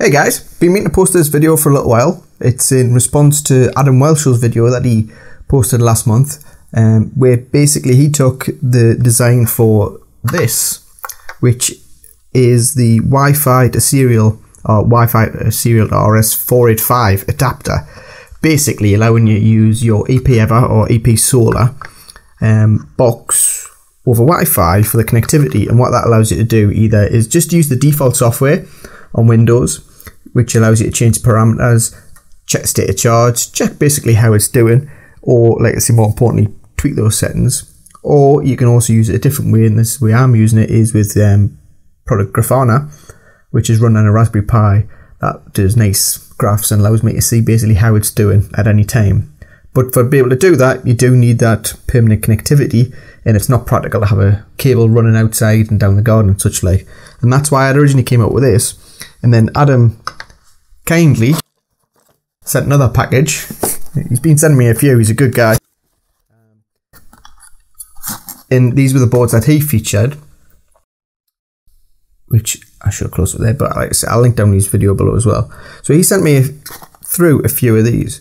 Hey guys, been meaning to post this video for a little while. It's in response to Adam Welch's video that he posted last month, where basically he took the design for this, which is the Wi-Fi to Serial or Wi-Fi to Serial RS 485 adapter, basically allowing you to use your EP Ever or EP Solar box over Wi-Fi for the connectivity. And what that allows you to do either is just use the default software on Windows, which allows you to change the parameters, check state of charge, check basically how it's doing, or like I say, more importantly, tweak those settings. Or you can also use it a different way, and this way I'm using it is with product Grafana, which is run on a Raspberry Pi that does nice graphs and allows me to see basically how it's doing at any time. But for being able to do that, you do need that permanent connectivity, and it's not practical to have a cable running outside and down the garden and such like. And that's why I originally came up with this. And then Adam kindly sent another package. He's been sending me a few, he's a good guy. And these were the boards that he featured, which I should close up there, but like I said, I'll link down his video below as well. So he sent me through a few of these.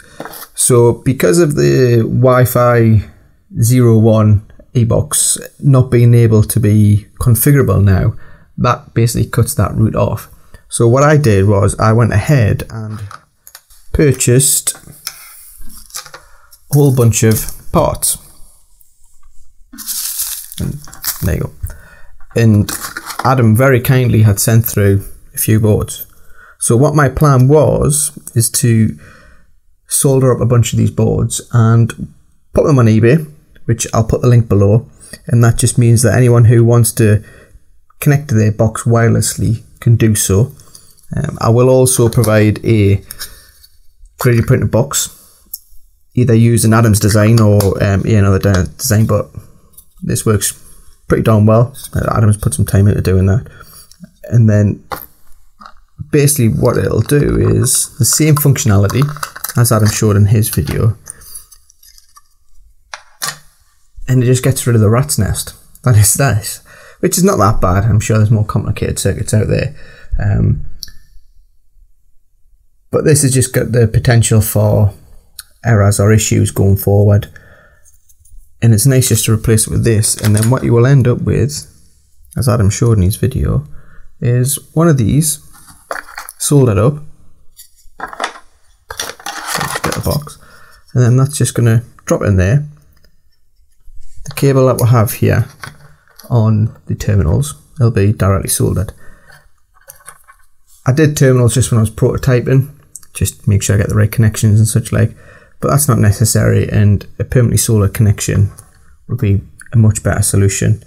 So because of the Wi-Fi 01 eBox not being able to be configurable now, that basically cuts that route off. So what I did was I went ahead and purchased a whole bunch of parts. And there you go. And Adam very kindly had sent through a few boards. So what my plan was is to solder up a bunch of these boards and put them on eBay, which I'll put the link below. And that just means that anyone who wants to connect to their box wirelessly can do so. I will also provide a 3D printed box, either using Adam's design or another design, but this works pretty darn well. Adam's put some time into doing that. And then basically what it'll do is the same functionality as Adam showed in his video, and it just gets rid of the rat's nest that is nice. Which is not that bad. I'm sure there's more complicated circuits out there. But this has just got the potential for errors or issues going forward. And it's nice just to replace it with this. And then what you will end up with, as Adam showed in his video, is one of these soldered up. So just get the box. And then that's just going to drop in there. The cable that we'll have here on the terminals, they'll be directly soldered. I did terminals just when I was prototyping, just to make sure I get the right connections and such like, but that's not necessary, and a permanently soldered connection would be a much better solution.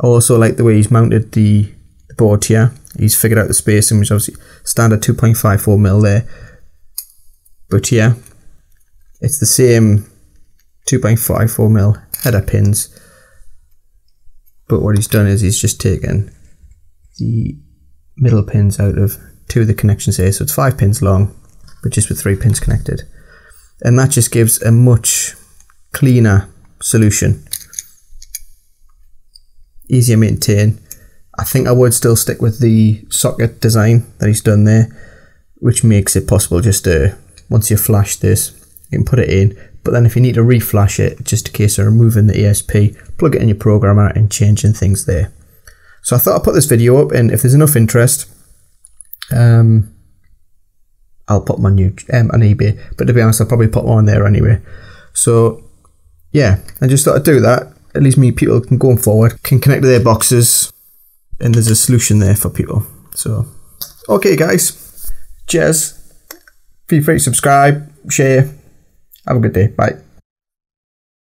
I also like the way he's mounted the board here. He's figured out the spacing, which is obviously standard 2.54mm there, but yeah, it's the same 2.54mm header pins. But what he's done is he's just taken the middle pins out of two of the connections here, so it's 5 pins long, but just with 3 pins connected. And that just gives a much cleaner solution. Easier to maintain. I think I would still stick with the socket design that he's done there, which makes it possible just to, once you flash this, you can put it in. But then if you need to reflash it, just in case of removing the ESP, plug it in your programmer and changing things there. So I thought I'll put this video up, and if there's enough interest, I'll put my new on eBay. But to be honest, I'll probably put one there anyway. So yeah, I just thought I'd do that. At least people can go forward, can connect to their boxes, and there's a solution there for people. So okay guys, cheers. Feel free to subscribe, share. Have a good day. Bye.